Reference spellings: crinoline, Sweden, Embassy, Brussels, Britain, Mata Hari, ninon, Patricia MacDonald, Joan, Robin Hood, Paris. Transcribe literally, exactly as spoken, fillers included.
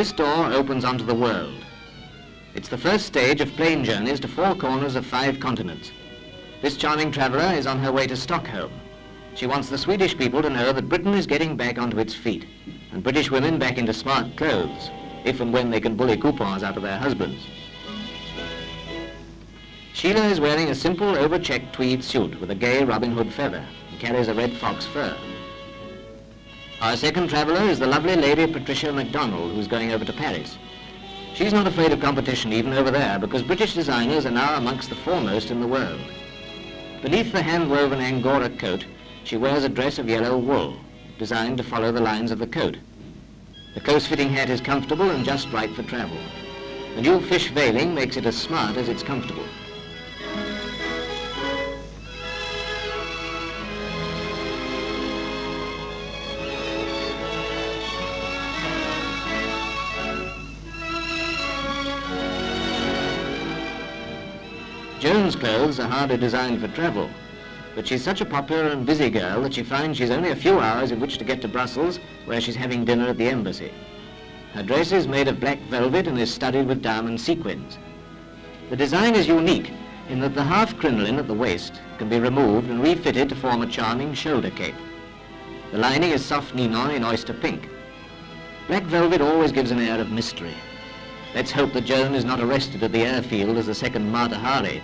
This door opens onto the world. It's the first stage of plane journeys to four corners of five continents. This charming traveller is on her way to Stockholm. She wants the Swedish people to know that Britain is getting back onto its feet, and British women back into smart clothes, if and when they can bully coupons out of their husbands. Sheila is wearing a simple over-checked tweed suit with a gay Robin Hood feather and carries a red fox fur. Our second traveller is the lovely lady Patricia MacDonald, who's going over to Paris. She's not afraid of competition even over there, because British designers are now amongst the foremost in the world. Beneath the hand-woven Angora coat, she wears a dress of yellow wool, designed to follow the lines of the coat. The close-fitting hat is comfortable and just right for travel. The new fish veiling makes it as smart as it's comfortable. Joan's clothes are hardly designed for travel, but she's such a popular and busy girl that she finds she's only a few hours in which to get to Brussels, where she's having dinner at the embassy. Her dress is made of black velvet and is studded with diamond sequins. The design is unique in that the half crinoline at the waist can be removed and refitted to form a charming shoulder cape. The lining is soft ninon in oyster pink. Black velvet always gives an air of mystery. Let's hope that Joan is not arrested at the airfield as the second Mata Hari.